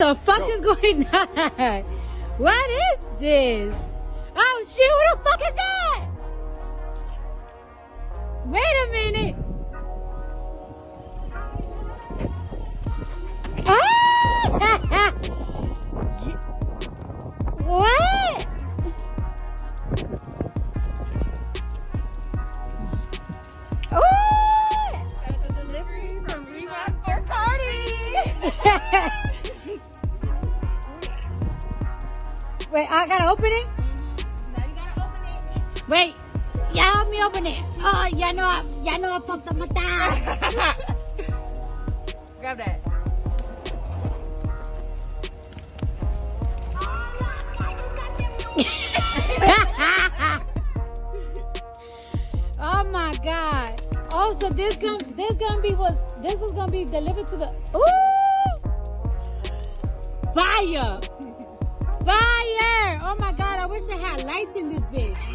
What the fuck is going on? What is this? Oh shit, what the fuck is that? Wait a minute. Oh! What? Oh! That's a delivery from Reebok for party. Wait, I gotta open it? Now you gotta open it. Wait, y'all help me open it. Oh, y'all know I fucked up my thigh. Grab that. Oh my God. Oh, so this was gonna be delivered to the Ooh! Fire! Fire! Oh my God, I wish I had lights in this bitch.